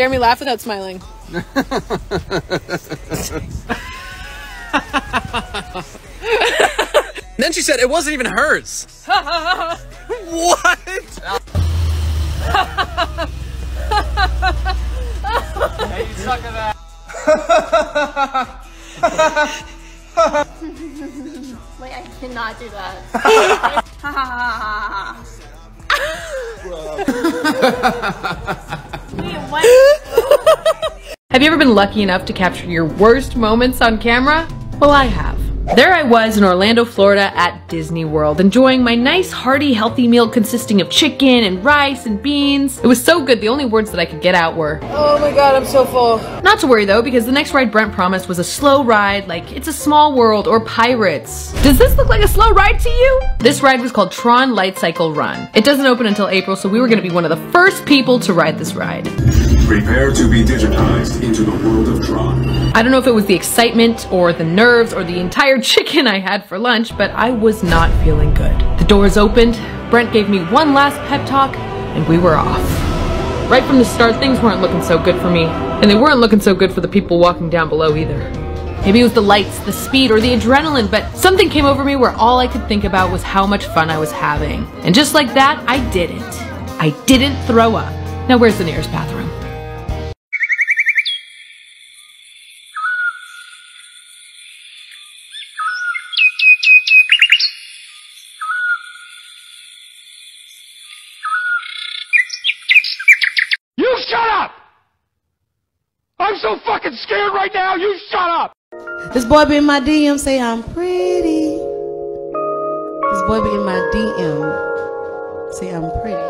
Jeremy, laugh without smiling. Then she said it wasn't even hers. What? Hey, you suck at that. Wait, I cannot do that. Have you ever been lucky enough to capture your worst moments on camera? Well, I have. There I was in Orlando, Florida at Disney World, enjoying my nice, hearty, healthy meal consisting of chicken and rice and beans. It was so good, the only words that I could get out were, oh my god, I'm so full. Not to worry though, because the next ride Brent promised was a slow ride like It's a Small World or Pirates. Does this look like a slow ride to you? This ride was called Tron Lightcycle Run. It doesn't open until April, so we were gonna be one of the first people to ride this ride. Prepare to be digitized into the world of Tron. I don't know if it was the excitement or the nerves or the entire chicken I had for lunch, but I was not feeling good. The doors opened, Brent gave me one last pep talk, and we were off. Right from the start, things weren't looking so good for me, and they weren't looking so good for the people walking down below either. Maybe it was the lights, the speed, or the adrenaline, but something came over me where all I could think about was how much fun I was having. And just like that, I didn't. I didn't throw up. Now where's the nearest bathroom? Fucking scared right now, you shut up! This boy be in my DM say I'm pretty. This boy be in my DM say I'm pretty.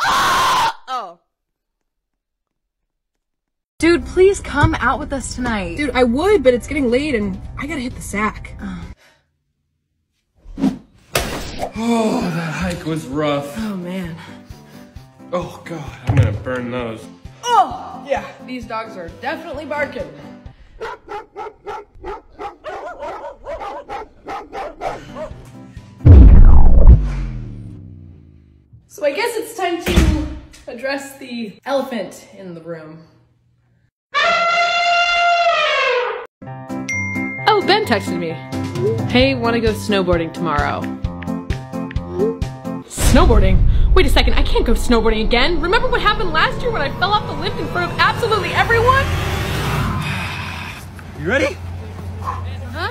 Oh! Dude, please come out with us tonight. Dude, I would, but it's getting late and I gotta hit the sack. Oh, that hike was rough. Oh, man. Oh, God, I'm gonna burn those. Oh, yeah, these dogs are definitely barking. So I guess it's time to address the elephant in the room. Oh, Ben texted me. Hey, wanna go snowboarding tomorrow? Snowboarding? Wait a second, I can't go snowboarding again. Remember what happened last year when I fell off the lift in front of absolutely everyone? You ready? Huh?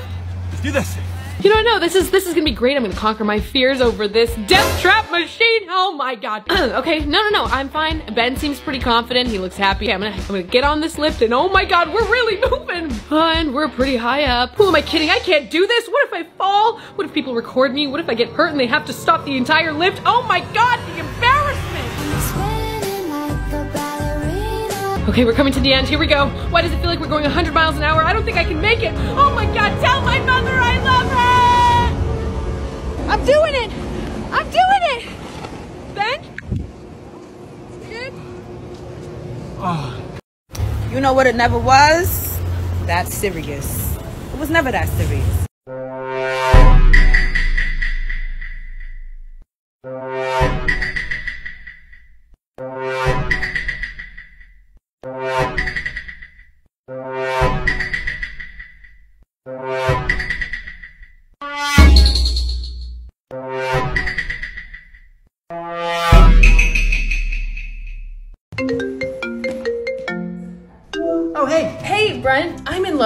Let's do this. You know, no, this is gonna be great. I'm gonna conquer my fears over this death trap machine. Oh my God. Okay, no, I'm fine. Ben seems pretty confident. He looks happy. I'm gonna get on this lift and oh my God, we're really moving. And we're pretty high up. Who am I kidding? I can't do this. What if I fall? What if people record me? What if I get hurt and they have to stop the entire lift? Oh my God, the embarrassment. Okay, we're coming to the end. Here we go. Why does it feel like we're going 100 miles an hour? I don't think I can make it. Oh my God, tell my mother I love her. I'm doing it! I'm doing it! Ben? Good? Oh. You know what it never was? That serious. It was never that serious.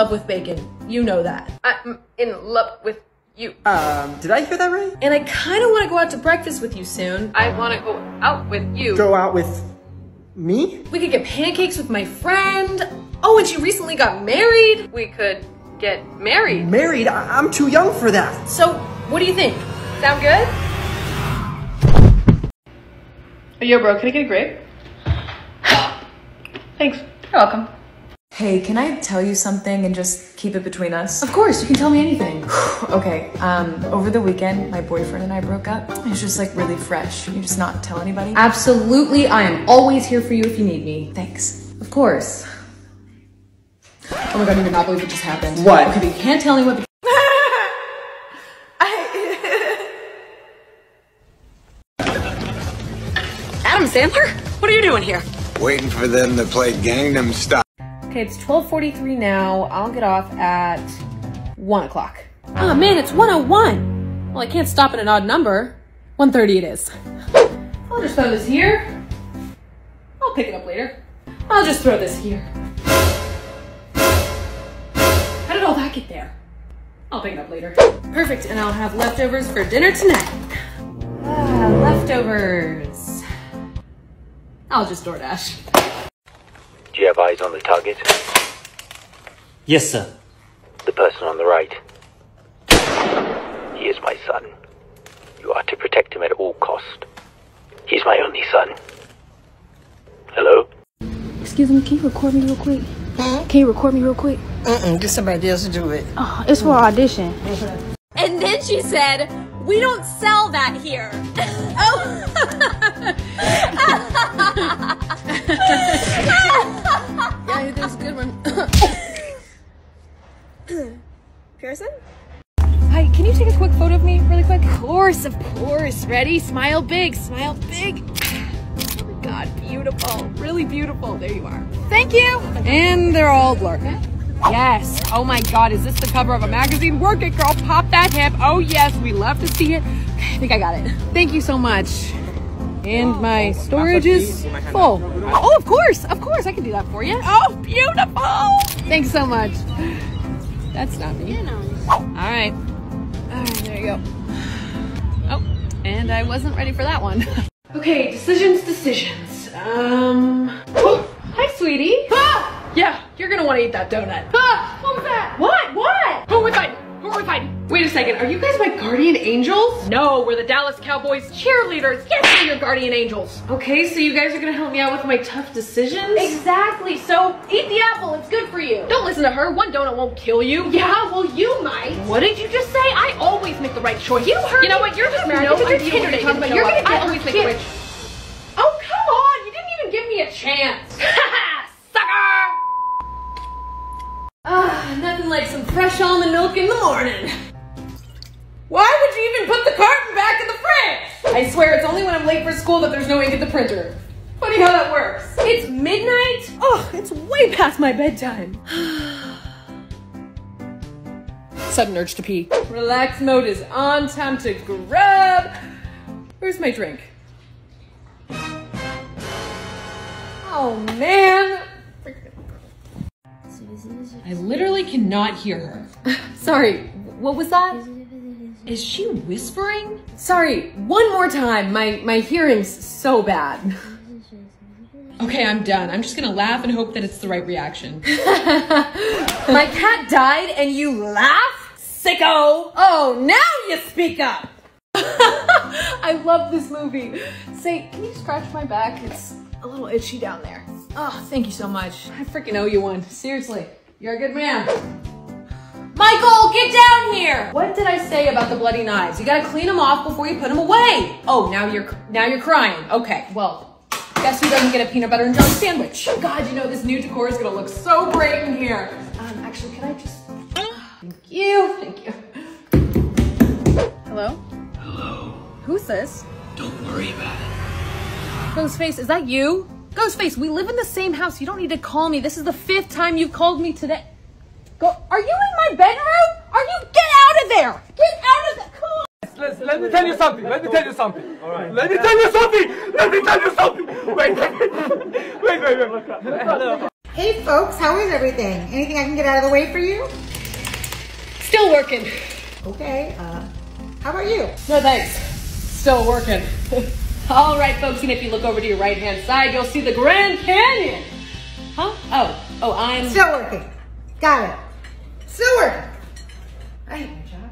With bacon, you know that. I'm in love with you. Did I hear that right? And I kind of want to go out to breakfast with you soon. I want to go out with you. Go out with me? We could get pancakes with my friend. Oh, and she recently got married. We could get married. Married? I'm too young for that. So, what do you think? Sound good? Oh, yo, bro, can I get a grape? Thanks. You're welcome. Hey, can I tell you something and just keep it between us? Of course, you can tell me anything. Okay, over the weekend, my boyfriend and I broke up. It's just like really fresh. Can you just not tell anybody? Absolutely, I am always here for you if you need me. Thanks. Of course. Oh my God, I cannot believe it just happened. What? Okay, but you can't tell anyone. Sandler? What are you doing here? Waiting for them to play Gangnam Style. Okay, it's 12:43 now. I'll get off at 1 o'clock. Oh man, it's 1:01. Well, I can't stop at an odd number. 1:30 it is. I'll just throw this here. I'll pick it up later. I'll just throw this here. How did all that get there? I'll pick it up later. Perfect, and I'll have leftovers for dinner tonight. Leftovers. I'll just DoorDash. Do you have eyes on the target? Yes, sir. The person on the right. He is my son. You are to protect him at all cost. He's my only son. Hello? Excuse me, can you record me real quick? Mm-hmm. Can you record me real quick? Get somebody else to do it. Oh, it's for audition. Mm-hmm. And then she said, "We don't sell that here." Oh! Yeah, there's a good one. Pierson? Hi, can you take a quick photo of me really quick? Of course, ready? Smile big, smile big. Oh my God, beautiful, really beautiful. There you are. Thank you! And they're all blurred. Yes. Oh my God, is this the cover of a magazine? Work it, girl. Pop that hip. Oh yes, we love to see it. I think I got it. Thank you so much. And my storage is full. Oh, of course, I can do that for you. Oh, beautiful. Thanks so much. That's not me. All right, there you go. Oh, and I wasn't ready for that one. Okay, decisions. Oh, hi, sweetie. Ah! Yeah, you're gonna want to eat that donut. Ah! What was that? What? Who are we fighting? Wait a second, are you guys my guardian angels? No, we're the Dallas Cowboys cheerleaders. Yes, we're your guardian angels. Okay, so you guys are gonna help me out with my tough decisions? Exactly, so eat the apple, it's good for you. Don't listen to her, one donut won't kill you. Yeah, well you might. What did you just say? I always make the right choice. You heard me. You know what, you're just married to your Tinder date. You're gonna I always make the right choice. Oh, come on, you didn't even give me a chance. Nothing like some fresh almond milk in the morning. Why would you even put the carton back in the fridge? I swear it's only when I'm late for school that there's no ink at the printer. Funny how that works. It's midnight? Oh, it's way past my bedtime. Sudden urge to pee. Relax mode is on, time to grub. Where's my drink? Oh man. I literally cannot hear her. Sorry, what was that? Is she whispering? Sorry, one more time. My hearing's so bad. Okay, I'm done. I'm just gonna laugh and hope that it's the right reaction. My cat died and you laugh? Sicko! Oh, now you speak up! I love this movie. Say, can you scratch my back? It's a little itchy down there. Oh, thank you so much. I freaking owe you one. Seriously, you're a good man. Michael, get down here! What did I say about the bloody knives? You gotta clean them off before you put them away. Oh, now you're crying. Okay, well, guess who doesn't get a peanut butter and jelly sandwich? God, you know this new decor is gonna look so great in here. Actually, can I just? Thank you. Hello? Hello. Who's this? Don't worry about it. Ghostface, is that you? Ghostface, we live in the same house. You don't need to call me. This is the 5th time you've called me today. Are you in my bedroom? Get out of there! Get out of there! Come on! Let me tell you something. All right. Let me tell you something! Wait. Hey, folks. How is everything? Anything I can get out of the way for you? Still working. Okay. How about you? No, thanks. Still working. All right, folks, and if you look over to your right-hand side, you'll see the Grand Canyon. Huh? Oh, I'm... still working. Got it. Still working. I hate my job.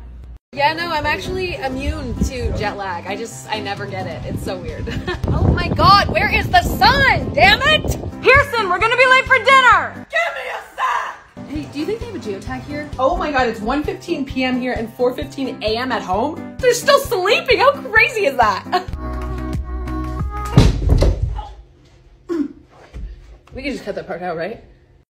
Yeah, no, I'm actually immune to jet lag. I never get it. It's so weird. Oh, my God, where is the sun? Damn it! Pierson, we're going to be late for dinner. Give me a sack! Hey, do you think they have a geotag here? Oh my God, it's 1:15 p.m. here and 4:15 a.m. at home? They're still sleeping. How crazy is that? We can just cut that part out, right?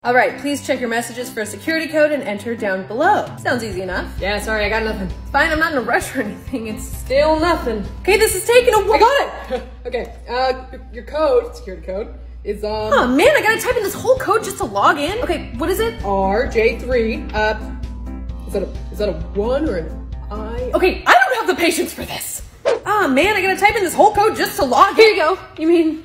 All right, please check your messages for a security code and enter down below. Sounds easy enough. Yeah, sorry, I got nothing. Fine, I'm not in a rush or anything. It's still nothing. Okay, this is taking a while. I got it. Okay, your code, security code, is oh man, I gotta type in this whole code just to log in? Okay, what is it? RJ3, is that a 1 or an I? Okay, I don't have the patience for this. Oh man, I gotta type in this whole code just to log in. Here you go. You mean,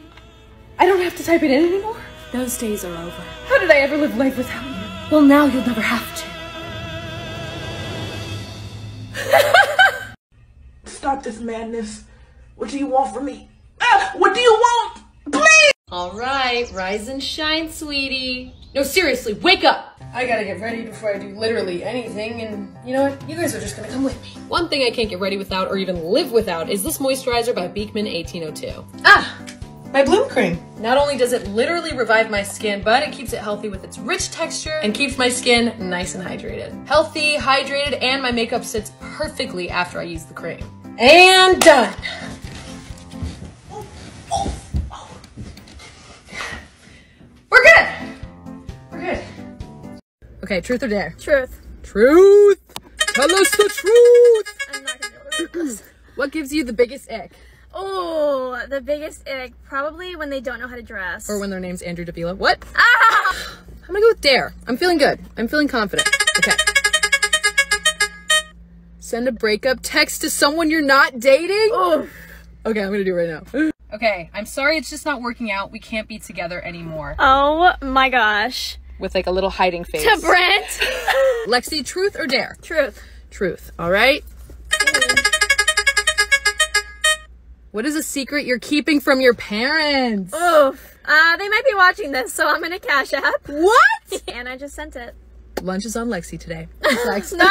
I don't have to type it in anymore? Those days are over. How did I ever live life without you? Well, now you'll never have to. Stop this madness. What do you want from me? What do you want? Please! All right, rise and shine, sweetie. No, seriously, wake up! I gotta get ready before I do literally anything, and you know what? You guys are just gonna come with me. One thing I can't get ready without or even live without is this moisturizer by Beekman 1802. Ah! My bloom cream. Not only does it literally revive my skin, but it keeps it healthy with its rich texture and keeps my skin nice and hydrated. Healthy, hydrated, and my makeup sits perfectly after I use the cream. And done. We're good. We're good. Okay, truth or dare? Truth. Truth. Tell us the truth. I'm not gonna do this. What gives you the biggest ick? Oh, the biggest ick, probably when they don't know how to dress. Or when their name's Andrew Davila. What? Ah! I'm gonna go with dare. I'm feeling good. I'm feeling confident. Okay. Send a breakup text to someone you're not dating? Oh. Okay, I'm gonna do it right now. Okay, I'm sorry it's just not working out. We can't be together anymore. Oh my gosh. With like a little hiding face. To Brent! Lexi, truth or dare? Truth. Truth, all right? What is a secret you're keeping from your parents? Oof. They might be watching this, so I'm gonna Cash App. What? And I just sent it. Lunch is on Lexi today. Lex. No!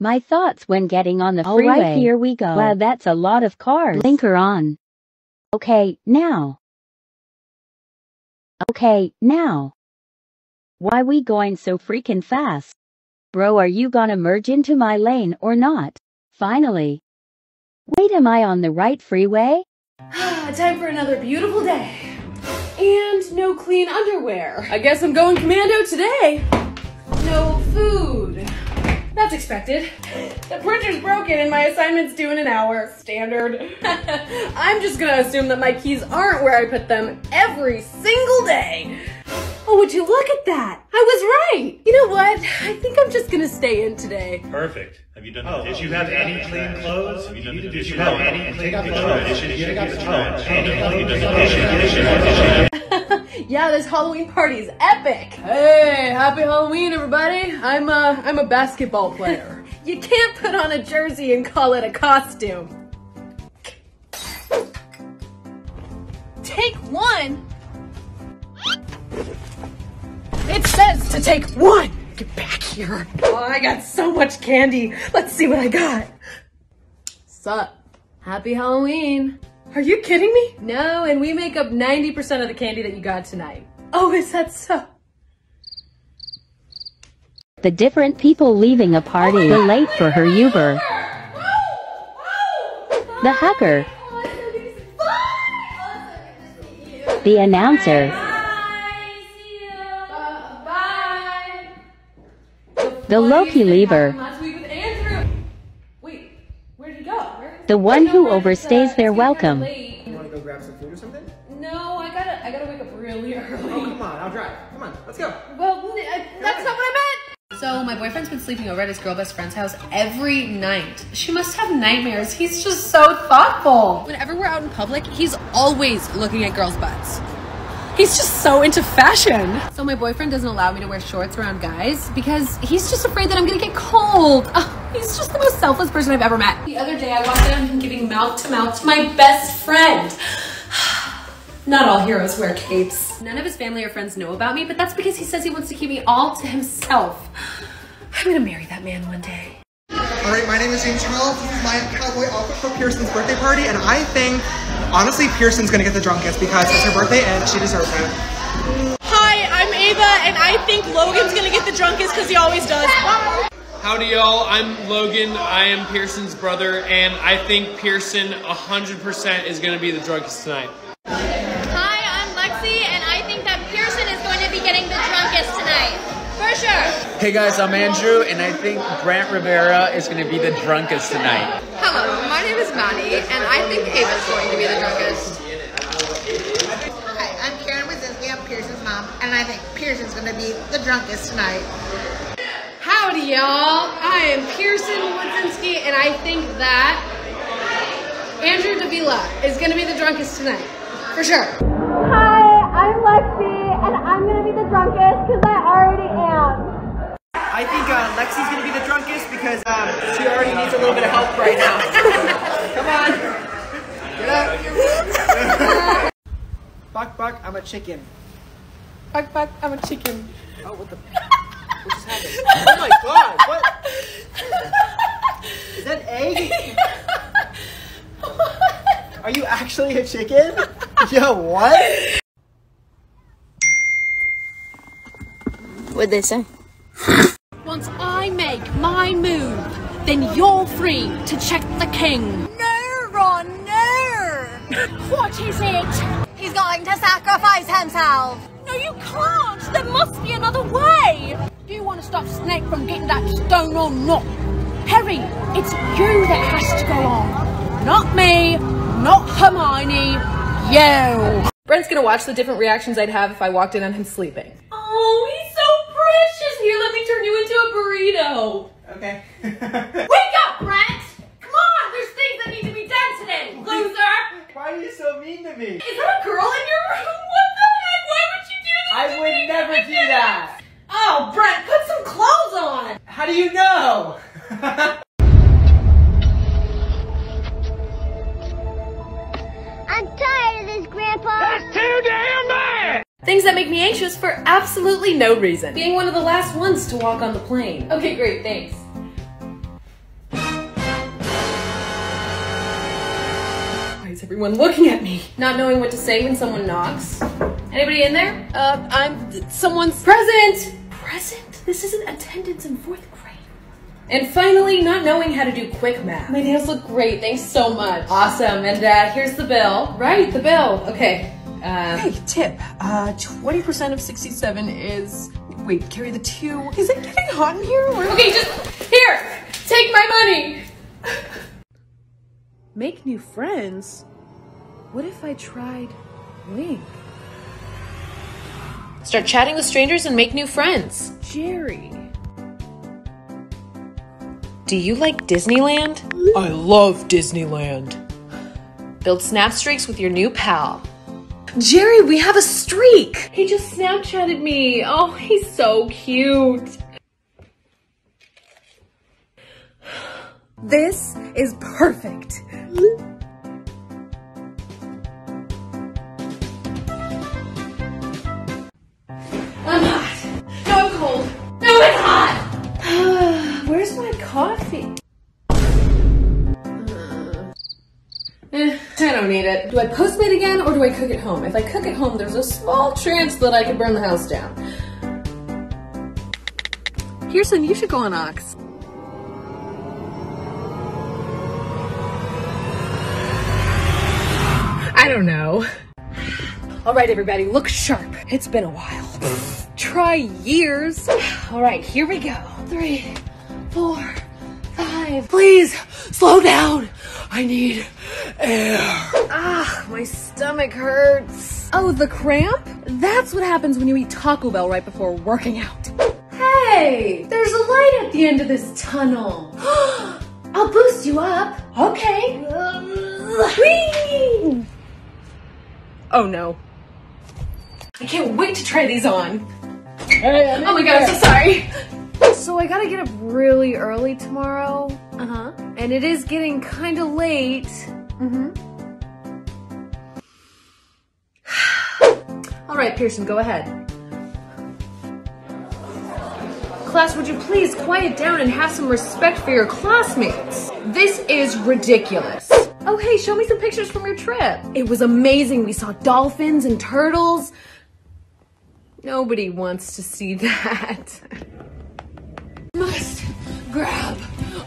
My thoughts when getting on the freeway. All right, here we go. Wow, that's a lot of cars. Blinker on. Okay, now. Okay, now. Why we going so freaking fast? Bro, are you gonna merge into my lane or not? Finally. Wait, am I on the right freeway? Time for another beautiful day. And no clean underwear. I guess I'm going commando today. No food. That's expected. The printer's broken and my assignment's due in an hour. Standard. I'm just gonna assume that my keys aren't where I put them every single day. Oh, would you look at that? I was right. You know what? I think I'm just gonna stay in today. Perfect. Have you done the dishes? Did you have any clean clothes? Have you done the dishes? Did you have any clean clothes? Yeah, this Halloween party is epic. Hey, happy Halloween, everybody. I'm a basketball player. You can't put on a jersey and call it a costume. Take one. It says to take one! Get back here! Oh, I got so much candy! Let's see what I got! Sup? Happy Halloween! Are you kidding me? No, and we make up 90% of the candy that you got tonight. Oh, is that so? The different people leaving a party. The late for her Uber. The hugger. The announcer. The Loki lever. Wait, where'd he go? The one who overstays their welcome. You want to go grab some food or something? No, I gotta wake up really early. Oh, come on, I'll drive. Come on, let's go. Well, that's not what I meant. So my boyfriend's been sleeping over at his girl best friend's house every night. She must have nightmares. He's just so thoughtful. Whenever we're out in public, he's always looking at girls' butts. He's just so into fashion. So my boyfriend doesn't allow me to wear shorts around guys because he's just afraid that I'm gonna get cold. He's just the most selfless person I've ever met. The other day I walked in on him giving mouth to my best friend. Not all heroes wear capes. None of his family or friends know about me, but that's because he says he wants to keep me all to himself. I'm gonna marry that man one day. All right, my name is James Charles. This is my cowboy outfit for Pierson's birthday party, and I think honestly, Pierson's gonna get the drunkest because it's her birthday and she deserves it. Hi, I'm Ava, and I think Logan's gonna get the drunkest because he always does. Howdy y'all, I'm Logan, I am Pierson's brother, and I think Pierson 100% is gonna be the drunkest tonight. Hi, I'm Lexi, and I think that Pierson is going to be getting the drunkest. Sure. Hey guys, I'm Andrew, and I think Grant Rivera is going to be the drunkest tonight. Hello, my name is Maddie, and I think Ava's going to be the drunkest. Hi, I'm Karen Wodzynski, I'm Pierson's mom, and I think Pierson's going to be the drunkest tonight. Howdy, y'all. I am Pierson Wodzynski, and I think that Andrew Davila is going to be the drunkest tonight, for sure. Hi, I'm Lexi, and I'm going to be the drunkest because I already am. I think Lexi's going to be the drunkest because she already needs a little bit of help right now. Come on. Get up. Buck, buck, I'm a chicken. Buck, buck, I'm a chicken. Oh, what the... What just happened? Oh my god, what? Is that egg? What? Are you actually a chicken? Yo, what? What'd they say? Once I make my move, then you're free to check the king. No, Ron, no! What is it? He's going to sacrifice himself. No, you can't! There must be another way! Do you want to stop Snake from getting that stone or not? Harry, it's you that has to go on. Not me, not Hermione, you! Brent's gonna watch the different reactions I'd have if I walked in on him sleeping. Oh, he's so precious! Here, let me turn you into a burrito! Okay. Wake up, Brent! Come on! There's things that need to be done today, loser! Why are you so mean to me? Is that a girl in your room? What the heck? Why would you do that to me? I would never do that! Oh, Brent, put some clothes on! How do you know? I'm tired of this, Grandpa! That's too damn bad! Things that make me anxious for absolutely no reason. Being one of the last ones to walk on the plane. Okay, great, thanks. Why is everyone looking at me? Not knowing what to say when someone knocks. Anybody in there? Someone's present! Present? This isn't attendance in 4th grade. And finally, not knowing how to do quick math. My nails look great, thanks so much. Awesome, and here's the bill. Right, the bill, okay. Hey, tip, 20% of 67 is, wait, carry the 2. Is it getting hot in here? Or... Okay, just, here, take my money. Make new friends? What if I tried Link? Start chatting with strangers and make new friends. Jerry. Do you like Disneyland? I love Disneyland. Build snap streaks with your new pal. Jerry, we have a streak! He just Snapchatted me. Oh, he's so cute. This is perfect. I'm hot. No, I'm cold. No, it's hot! Where's my coffee? I don't need it. Do I Postmate again or do I cook at home? If I cook at home, there's a small chance that I could burn the house down. Pearson, you should go on Ox. I don't know. All right, everybody, look sharp. It's been a while. Try years. All right, here we go. 3, 4, 5. Please, slow down. I need air. Ah, my stomach hurts. Oh, the cramp? That's what happens when you eat Taco Bell right before working out. Hey, there's a light at the end of this tunnel. I'll boost you up. Okay. Whee! Oh, no. I can't wait to try these on. Hey, oh my god, I'm so sorry. So I gotta get up really early tomorrow. Uh-huh. And it is getting kind of late. Mm-hmm. All right, Pierson, go ahead. Class, would you please quiet down and have some respect for your classmates? This is ridiculous. Oh, hey, show me some pictures from your trip. It was amazing. We saw dolphins and turtles. Nobody wants to see that. Must grab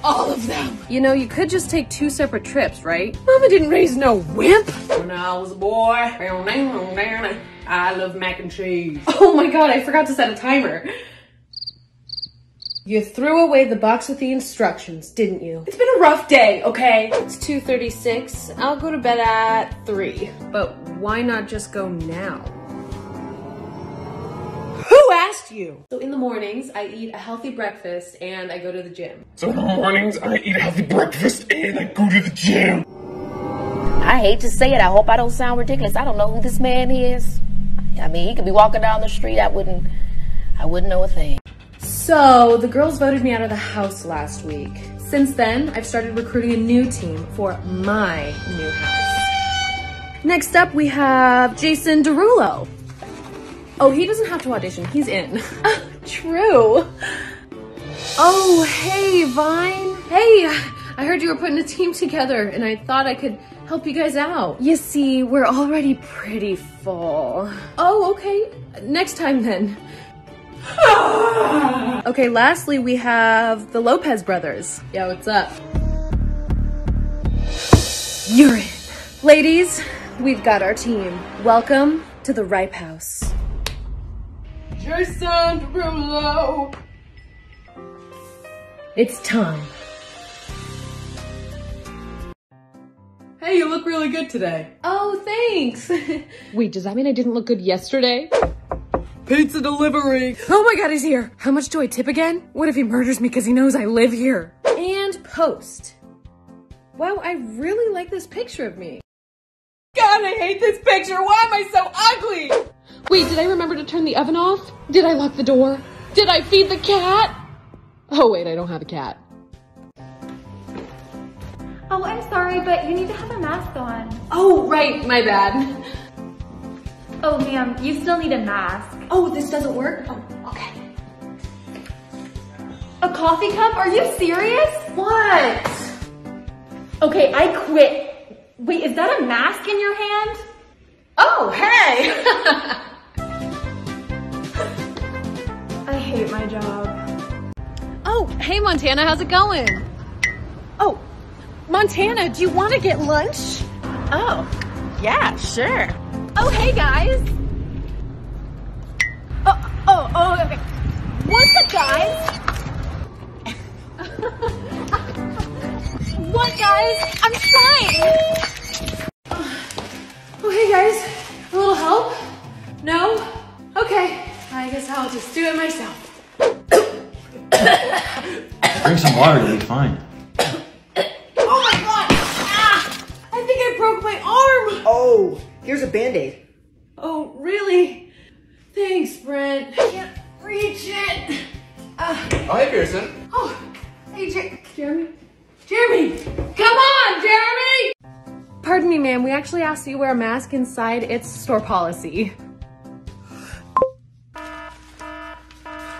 all of them. You know, you could just take 2 separate trips, right? Mama didn't raise no wimp. When I was a boy, I love mac and cheese. Oh my God, I forgot to set a timer. You threw away the box with the instructions, didn't you? It's been a rough day, okay? It's 2:36. I'll go to bed at 3. But why not just go now? Who asked you? So in the mornings, I eat a healthy breakfast and I go to the gym. I hate to say it. I hope I don't sound ridiculous. I don't know who this man is. I mean, he could be walking down the street. I wouldn't know a thing. So the girls voted me out of the house last week. Since then, I've started recruiting a new team for my new house. Next up, we have Jason Derulo. Oh, he doesn't have to audition. He's in. True. Oh, hey, Vine. Hey, I heard you were putting a team together, and I thought I could help you guys out. You see, we're already pretty full. Oh, okay. Next time, then. Okay, lastly, we have the Lopez brothers. Yo, what's up? You're in. Ladies, we've got our team. Welcome to the Ripe House. Jason Derulo. It's time. Hey, you look really good today. Oh, thanks. Wait, does that mean I didn't look good yesterday? Pizza delivery. Oh my God, he's here. How much do I tip again? What if he murders me because he knows I live here? And post. Wow, I really like this picture of me. God, I hate this picture. Why am I so ugly? Wait, did I remember to turn the oven off? Did I lock the door? Did I feed the cat? Oh wait, I don't have a cat. Oh, I'm sorry, but you need to have a mask on. Oh, right, my bad. Oh ma'am, you still need a mask. Oh, this doesn't work? Oh, okay. A coffee cup? Are you serious? What? Okay, I quit. Wait, is that a mask in your hand? Oh, hey! I hate my job. Oh, hey Montana, how's it going? Oh, Montana, do you want to get lunch? Oh, yeah, sure. Oh, hey guys. Oh, okay. What's up, guys? What, guys? I'm trying. Oh, hey guys. A little help? No? Okay. I guess I'll just do it myself. Drink some water, you'll be fine. Oh my God! Ah! I think I broke my arm! Oh, here's a Band-Aid. Oh, really? Thanks, Brent. I can't reach it. Oh, hey, Pierson. Oh, hey, Jeremy. Jeremy! Come on, Jeremy! Pardon me, ma'am. We actually asked you wear a mask inside. It's store policy.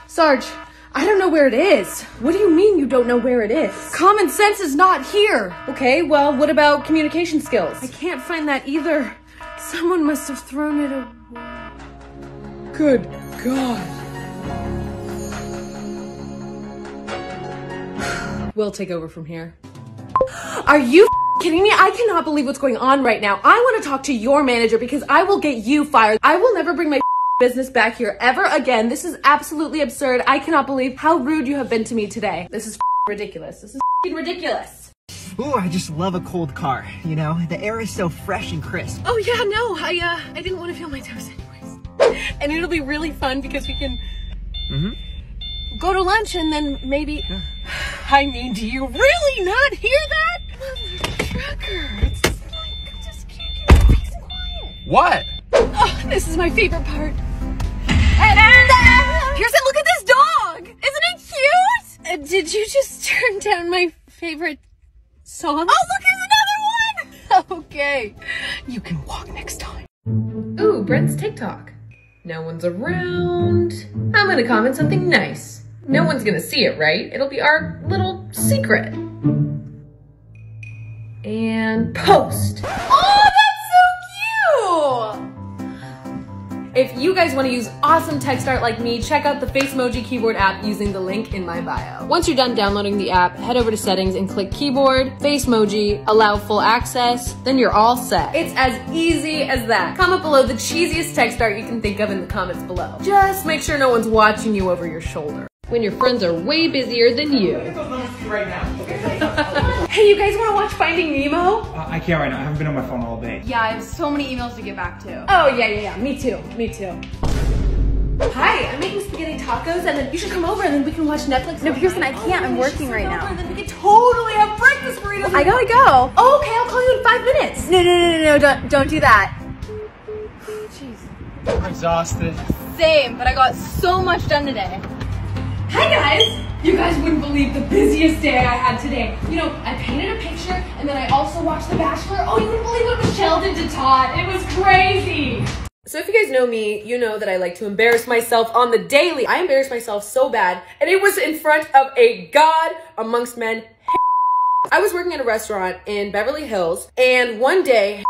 Sarge, I don't know where it is. What do you mean you don't know where it is? Common sense is not here. Okay, well, what about communication skills? I can't find that either. Someone must have thrown it away. Good God. We'll take over from here. Are you kidding me? I cannot believe what's going on right now. I want to talk to your manager because I will get you fired. I will never bring my business back here ever again. This is absolutely absurd. I cannot believe how rude you have been to me today. This is ridiculous. This is ridiculous. Ooh, I just love a cold car. You know, the air is so fresh and crisp. Oh yeah, no, I didn't want to feel my toes anyways. And it'll be really fun because we can go to lunch and then maybe. Yeah. I mean, do you really not hear that? Mother trucker, it's just like I just can't get peace and quiet. What? Oh, this is my favorite part. Pierson, look at this dog! Isn't it cute? Did you just turn down my favorite song? Oh, look, here's another one! Okay, you can walk next time. Ooh, Brent's TikTok. No one's around. I'm gonna comment something nice. No one's gonna see it, right? It'll be our little secret. And post! Oh, that's so cute! If you guys want to use awesome text art like me, check out the FaceMoji keyboard app using the link in my bio. Once you're done downloading the app, head over to settings and click keyboard, FaceMoji, allow full access, then you're all set. It's as easy as that. Comment below the cheesiest text art you can think of in the comments below. Just make sure no one's watching you over your shoulder. When your friends are way busier than you. Hey, you guys want to watch Finding Nemo? I can't right now. I haven't been on my phone all day. Yeah, I have so many emails to get back to. Oh, yeah. Me too. Hi, I'm making spaghetti tacos, and then you should come over, and then we can watch Netflix. No, Pierson, I can't. I'm working right now. And then we can totally have breakfast burritos. I gotta go. Oh, okay, I'll call you in 5 minutes. No, don't do that. Jeez. I'm exhausted. Same, but I got so much done today. Hi guys! You guys wouldn't believe the busiest day I had today. You know, I painted a picture, and then I also watched The Bachelor. Oh, you wouldn't believe what Michelle did to Todd. It was crazy. So if you guys know me, you know that I like to embarrass myself on the daily. I embarrassed myself so bad, and it was in front of a god amongst men. I was working at a restaurant in Beverly Hills, and one day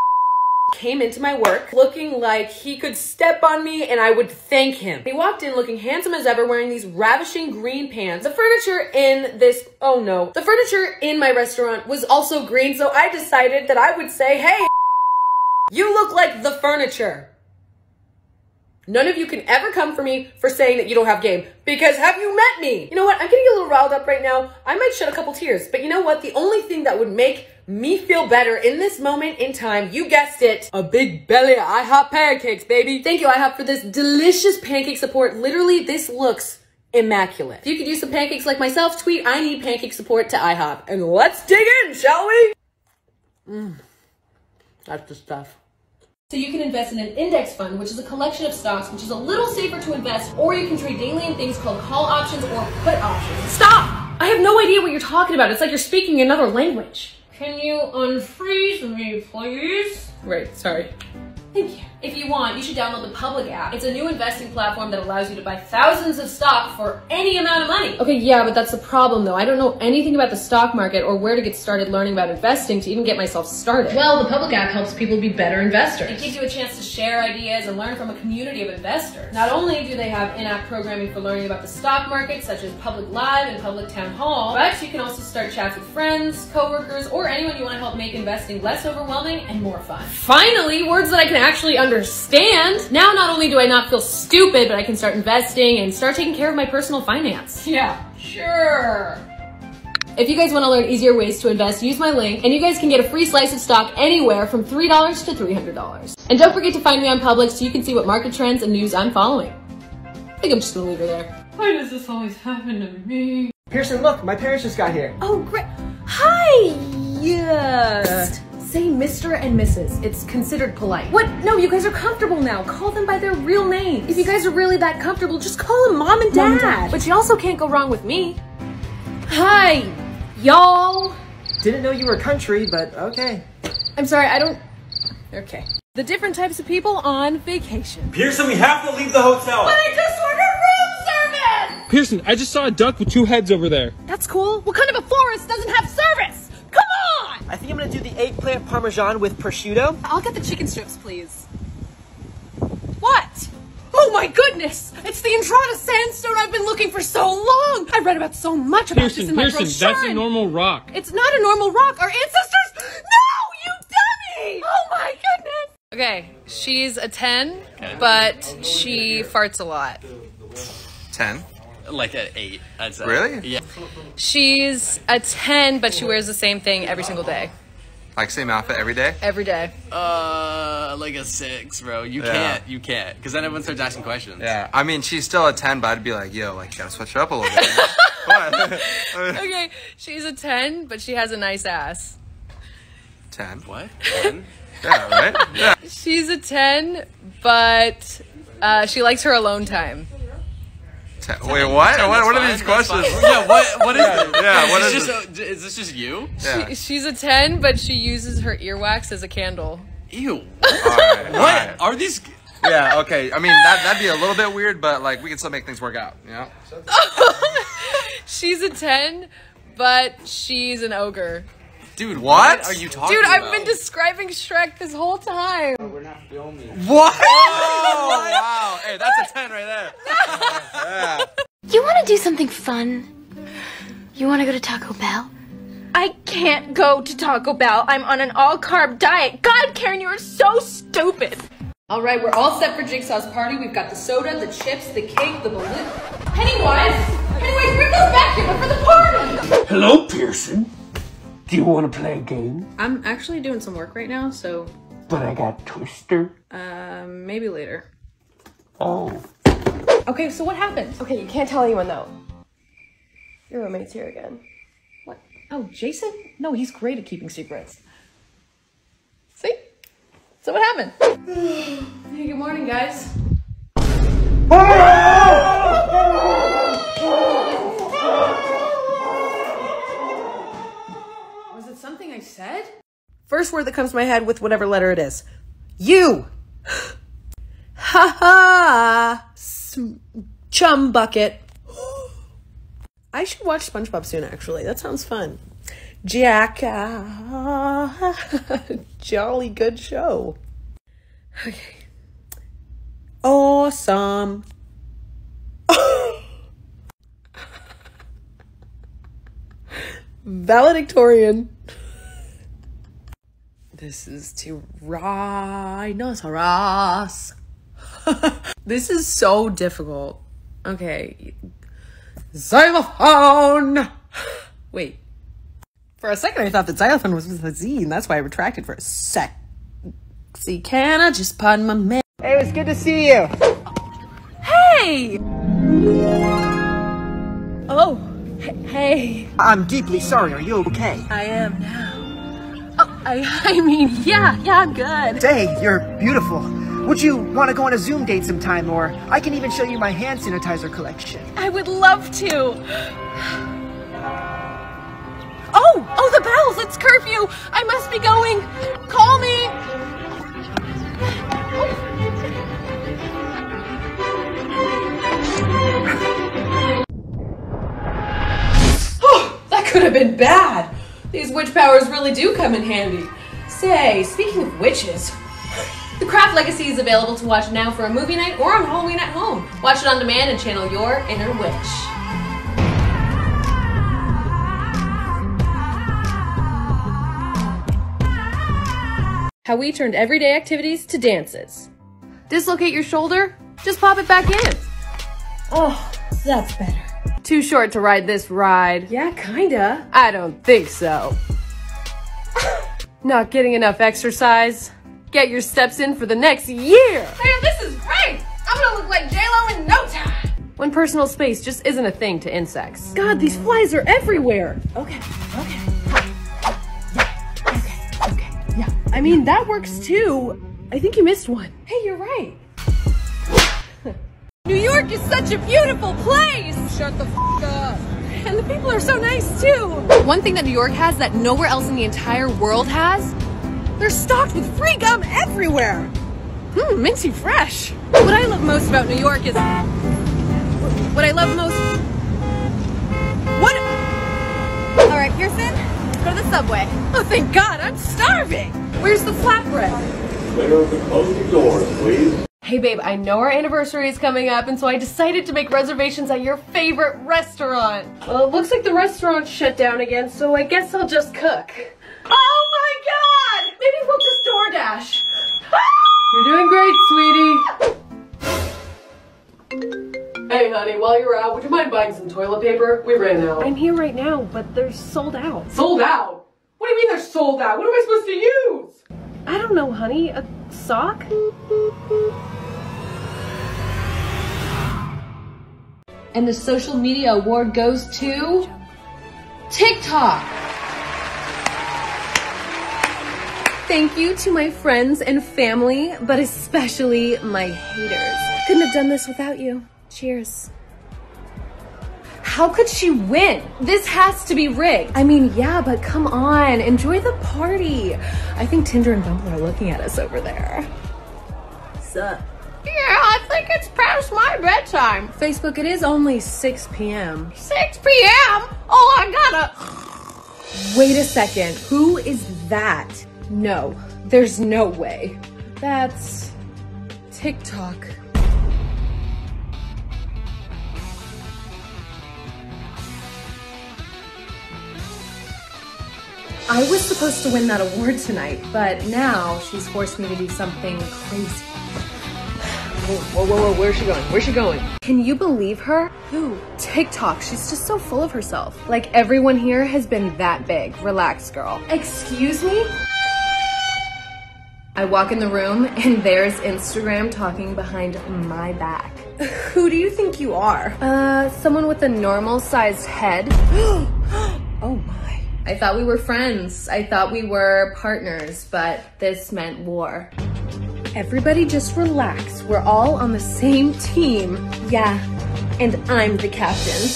came into my work looking like he could step on me and I would thank him. He walked in looking handsome as ever, wearing these ravishing green pants. The furniture in my restaurant was also green, so I decided that I would say, hey, you look like the furniture. None of you can ever come for me for saying that you don't have game, because have you met me? You know what? I'm getting a little riled up right now. I might shed a couple tears, but you know what? The only thing that would make me feel better in this moment in time, you guessed it, a big belly of IHOP pancakes, baby. Thank you, IHOP, for this delicious pancake support. Literally, this looks immaculate. If you could use some pancakes like myself, tweet, I need pancake support to IHOP. And let's dig in, shall we? That's the stuff. So you can invest in an index fund, which is a collection of stocks, which is a little safer to invest, or you can trade daily in things called call options or put options. Stop! I have no idea what you're talking about. It's like you're speaking another language. Can you unfreeze me, please? Right, sorry. Thank you. If you want, you should download the Public App. It's a new investing platform that allows you to buy thousands of stock for any amount of money. Okay, yeah, but that's the problem, though. I don't know anything about the stock market or where to get started learning about investing to even get myself started. Well, the Public App helps people be better investors. It gives you a chance to share ideas and learn from a community of investors. Not only do they have in-app programming for learning about the stock market, such as Public Live and Public Town Hall, but you can also start chats with friends, coworkers, or anyone you want to help make investing less overwhelming and more fun. Finally, words that I can actually understand. Now not only do I not feel stupid, but I can start investing and start taking care of my personal finance. Yeah, sure. If you guys want to learn easier ways to invest, use my link, and you guys can get a free slice of stock anywhere from $3 to $300. And don't forget to find me on Publix so you can see what market trends and news I'm following. I think I'm just gonna leave her there. Why does this always happen to me? Pierson, look, my parents just got here. Oh, great. Hi! Yeah. Say Mr. and Mrs. It's considered polite. What? No, you guys are comfortable now. Call them by their real names. If you guys are really that comfortable, just call them Mom and Dad. Mom and Dad. But you also can't go wrong with me. Hi, y'all. Didn't know you were country, but okay. I'm sorry, I don't... Okay. The different types of people on vacation. Pierson, we have to leave the hotel. But I just ordered room service! Pierson, I just saw a duck with two heads over there. That's cool. What kind of a forest doesn't have service? I think I'm gonna do the eggplant parmesan with prosciutto. I'll get the chicken strips, please. What? Oh my goodness! It's the Entrada Sandstone I've been looking for so long! I read about so much about this in my brochure. Pierson, that's a normal rock. It's not a normal rock. Our ancestors... No! You dummy! Oh my goodness! Okay, she's a 10, okay, but she farts a lot. 10? Like at 8, I'd say. Really? Yeah. She's a 10, but she wears the same thing every single day. Like same outfit every day? Every day. Like a 6, bro. You can't. Because then everyone starts asking questions. Yeah. I mean, she's still a 10, but I'd be like, yo, like, gotta switch her up a little bit. Okay, she's a 10, but she has a nice ass. 10? What? 10? Yeah, right? Yeah. She's a 10, but she likes her alone time. Wait, what? What are these questions? Yeah, what is it? Yeah, what is this? Is this just you? Yeah. She's a 10, but she uses her earwax as a candle. Ew. Right, what? Right. Are these... Yeah, okay. I mean, that'd be a little bit weird, but like we can still make things work out, you know? She's a 10, but she's an ogre. Dude, what are you talking about? Dude, I've been describing Shrek this whole time. We're not filming. What? Oh, wow. Hey, that's a 10 right there. Yeah. You want to do something fun? You want to go to Taco Bell? I can't go to Taco Bell. I'm on an all-carb diet. God, Karen, you are so stupid. All right, we're all set for Jigsaw's party. We've got the soda, the chips, the cake, the balloon. Pennywise! Anyways, bring those back here, but for the party! Hello, Pierson. Do you want to play a game? I'm actually doing some work right now, so... But I got Twister. Maybe later. Oh. Okay, so what happened? Okay, you can't tell anyone, though. Your roommate's here again. What? Oh, Jason? No, he's great at keeping secrets. See? So what happened? Hey, good morning, guys. Was it something I said? First word that comes to my head with whatever letter it is. You! Ha ha! Chum bucket. I should watch SpongeBob soon, actually. That sounds fun. Jack. Jolly good show. Okay. Awesome. Valedictorian. This is to rhinoceros. This is so difficult. Okay. Xylophone. Wait. For a second I thought that xylophone was with a Z, and that's why I retracted for a sec. See, can I just pardon my man? Hey, it was good to see you. Hey! Oh, hey. I'm deeply sorry, are you okay? I am now. Oh, I mean, yeah, I'm good. Hey, you're beautiful. Would you want to go on a Zoom date sometime, or I can even show you my hand sanitizer collection? I would love to. Oh, the bells, it's curfew. I must be going. Call me. Oh. Oh, that could have been bad. These witch powers really do come in handy. Say, speaking of witches, The Craft Legacy is available to watch now for a movie night or on Halloween at home. Watch it on demand and channel your inner witch. How we turned everyday activities to dances. Dislocate your shoulder, just pop it back in. Oh, that's better. Too short to ride this ride. Yeah, kinda. I don't think so. Not getting enough exercise? Get your steps in for the next year. Man, this is great. I'm gonna look like J-Lo in no time. When personal space just isn't a thing to insects. God, these flies are everywhere. Okay. I mean, that works too. I think you missed one. Hey, you're right. New York is such a beautiful place. Shut the f up. And the people are so nice too. One thing that New York has that nowhere else in the entire world has, they're stocked with free gum everywhere. Minty fresh. What I love most about New York is, all right, Pearson, go to the subway. Oh, thank God, I'm starving. Where's the flatbread? Clear the closing doors, please. Hey babe, I know our anniversary is coming up, and so I decided to make reservations at your favorite restaurant. Well, it looks like the restaurant shut down again, so I guess I'll just cook. Oh my God! Maybe we'll just DoorDash. You're doing great, sweetie. Hey honey, while you're out, would you mind buying some toilet paper? We ran out. I'm here right now, but they're sold out. Sold out? What do you mean they're sold out? What am I supposed to use? I don't know, honey. A sock? And the social media award goes to... TikTok! Thank you to my friends and family, but especially my haters. Couldn't have done this without you. Cheers. How could she win? This has to be rigged. I mean, yeah, but come on, enjoy the party. I think Tinder and Bumble are looking at us over there. Sup? Yeah, I think it's past my bedtime. Facebook, it is only 6 p.m. 6 p.m.? Oh, I gotta... Wait a second, who is that? No, there's no way. That's TikTok. I was supposed to win that award tonight, but now she's forced me to do something crazy. Whoa, where's she going? Can you believe her? Who? TikTok. She's just so full of herself. Like everyone here has been that big. Relax, girl. Excuse me? I walk in the room and there's Instagram talking behind my back. Who do you think you are? Someone with a normal sized head. Oh my. I thought we were friends. I thought we were partners, but this meant war. Everybody just relax. We're all on the same team. Yeah, and I'm the captain.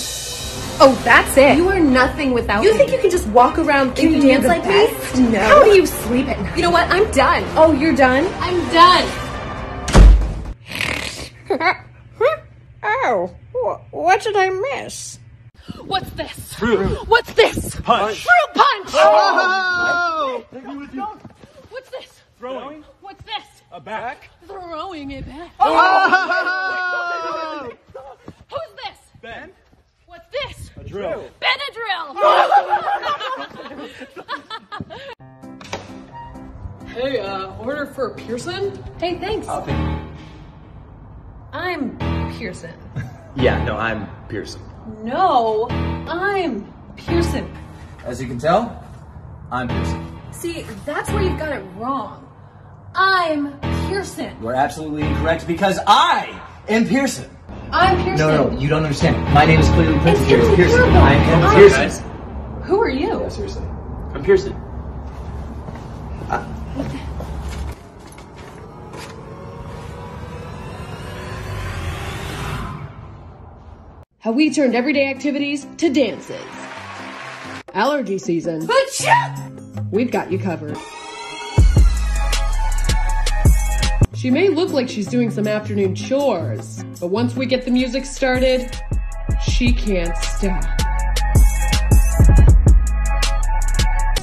Oh, that's it. You are nothing without me. You think you can just walk around thinking you dance like me? No. How do you sleep at night? You know what? I'm done. Oh, you're done? I'm done. Ow. What did I miss? What's this? Fruit. What's this? Punch. Fruit punch! Oh! What's this? Throwing. What's this? A back. Throwing it back. Oh! Who's this? Ben. What's this? A drill. Benadryl! Hey, order for Pierson? Hey, thanks. I'm Pierson. Yeah, no, I'm Pierson. No, I'm Pierson. As you can tell, I'm Pierson. See, that's where you've got it wrong. I'm Pierson. You're absolutely incorrect because I am Pierson. I'm Pierson. No, you don't understand. My name is clearly Prince Pierson. I am Pierson. Who are you? Yeah, seriously. I'm Pierson. How we turned everyday activities to dances. Allergy season. We've got you covered. She may look like she's doing some afternoon chores, but once we get the music started, she can't stop.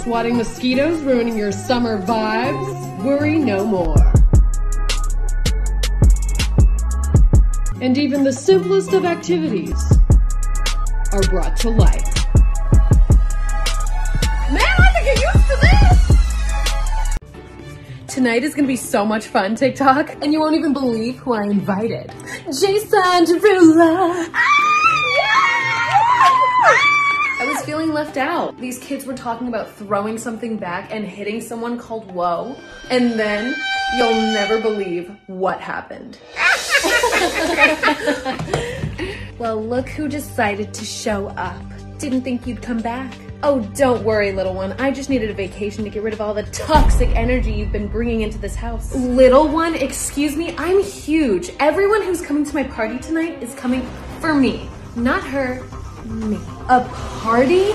Swatting mosquitoes, ruining your summer vibes, worry no more. And even the simplest of activities are brought to life. Tonight is gonna be so much fun, TikTok, and you won't even believe who I invited. Jason Derulo. I was feeling left out. These kids were talking about throwing something back and hitting someone called Woe, and then you'll never believe what happened. Well, look who decided to show up. Didn't think you'd come back. Oh, don't worry, little one. I just needed a vacation to get rid of all the toxic energy you've been bringing into this house. Little one? Excuse me? I'm huge. Everyone who's coming to my party tonight is coming for me. Not her, me. A party?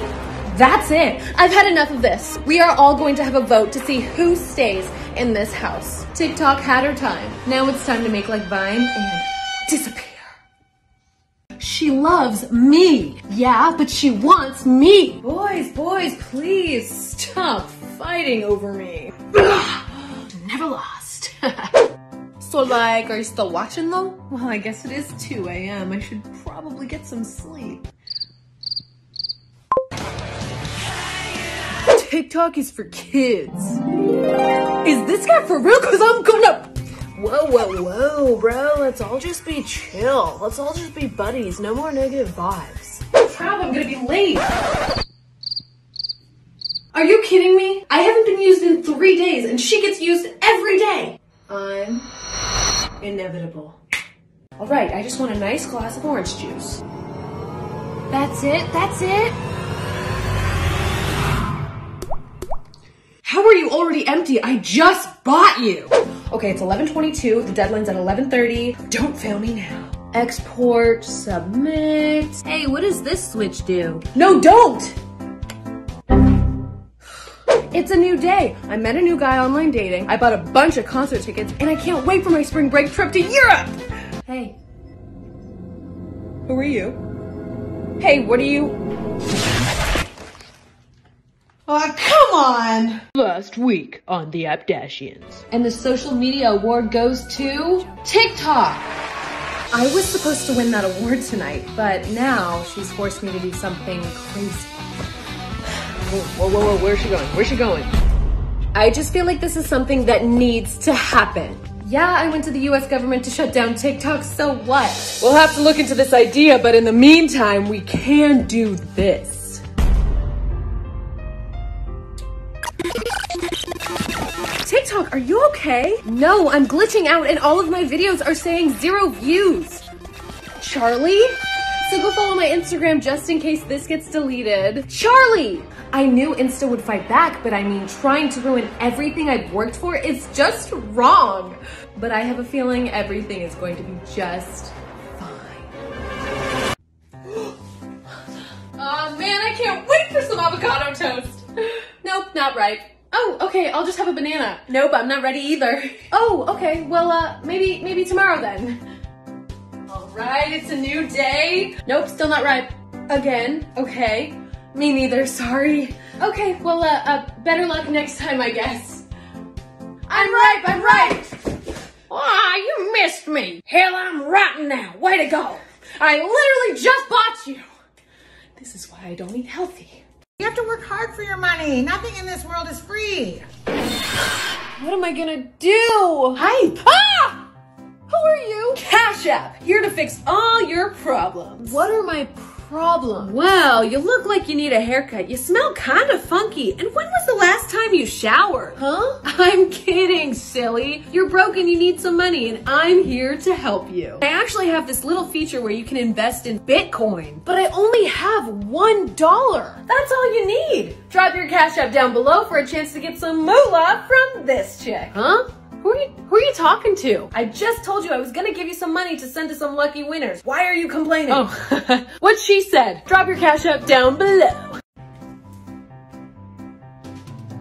That's it. I've had enough of this. We are all going to have a vote to see who stays in this house. TikTok had her time. Now it's time to make like Vine and disappear. She loves me. Yeah, but she wants me. Boys, please stop fighting over me. Never lost. So like, are you still watching though? Well, I guess it is 2 a.m. I should probably get some sleep. TikTok is for kids. Is this guy for real? Cause I'm gonna... Whoa, bro, let's all just be chill. Let's all just be buddies. No more negative vibes. Trav, I'm gonna be late. Are you kidding me? I haven't been used in 3 days and she gets used every day. I'm inevitable. All right, I just want a nice glass of orange juice. That's it. How are you already empty? I just bought you. Okay, it's 11:22, the deadline's at 11:30. Don't fail me now. Export, submit. Hey, what does this switch do? No, don't! It's a new day. I met a new guy online dating. I bought a bunch of concert tickets, and I can't wait for my spring break trip to Europe! Hey. Who are you? Hey, what are you? Oh, come on! Last week on the Abdashians. And the social media award goes to... TikTok! I was supposed to win that award tonight, but now she's forced me to do something crazy. Whoa, where's she going? I just feel like this is something that needs to happen. Yeah, I went to the US government to shut down TikTok, so what? We'll have to look into this idea, but in the meantime, we can do this. TikTok, are you okay? No, I'm glitching out and all of my videos are saying 0 views. Charlie? So go follow my Instagram just in case this gets deleted. Charlie! I knew Insta would fight back, but I mean, trying to ruin everything I've worked for is just wrong. But I have a feeling everything is going to be just fine. Aw, man, I can't wait for some avocado toast. Nope, not ripe. Oh, okay, I'll just have a banana. Nope, I'm not ready either. Oh, okay, well, maybe tomorrow then. Alright, it's a new day. Nope, still not ripe. Again, okay. Me neither, sorry. Okay, well, better luck next time, I guess. I'm ripe! Aw, you missed me. Hell, I'm rotten now. Way to go. I literally just bought you. This is why I don't eat healthy. You have to work hard for your money. Nothing in this world is free. What am I gonna do? Hype! Ah! Who are you? Cash App, here to fix all your problems. What are my problems? Wow, you look like you need a haircut. You smell kinda funky. And when was the last time you showered? Huh? I'm kidding, silly. You're broke and you need some money, and I'm here to help you. I actually have this little feature where you can invest in Bitcoin, but I only have $1. That's all you need. Drop your Cash App down below for a chance to get some moolah from this chick. Huh? Who are you talking to? I just told you I was gonna give you some money to send to some lucky winners. Why are you complaining? Oh, what she said. Drop your Cash App down below.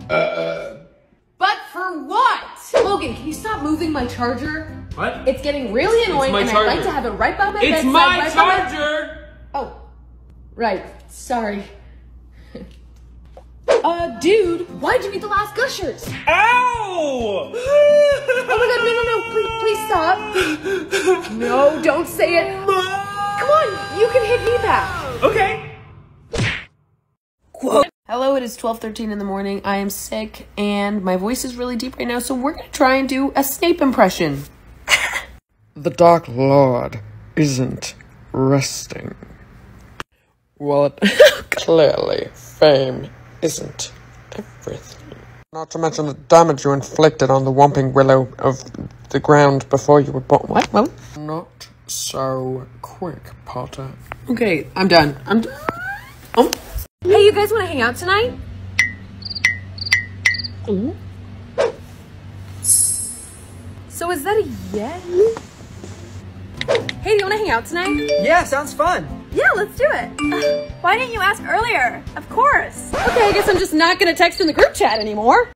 But for what? Logan, can you stop moving my charger? What? It's getting really annoying and charger. I'd like to have it right by my bedside. It's my charger! Oh, right. Sorry. Dude, why'd you eat the last Gushers? Ow! Oh my god, no, please stop. No, don't say it. Come on, you can hit me back. Okay. Quote. Hello, it is 12:13 in the morning. I am sick and my voice is really deep right now, so we're gonna try and do a Snape impression. The Dark Lord isn't resting. Well, clearly, fame isn't everything. Not to mention the damage you inflicted on the Whomping Willow of the ground before you were born. What? Well, not so quick, Potter. Okay, I'm done. Oh. Hey, you guys want to hang out tonight? Ooh. So is that a yes? Hey, do you want to hang out tonight? Yeah, sounds fun. Yeah, let's do it. Why didn't you ask earlier? Of course. Okay, I guess I'm just not gonna text in the group chat anymore.